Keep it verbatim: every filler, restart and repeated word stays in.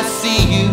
I see you.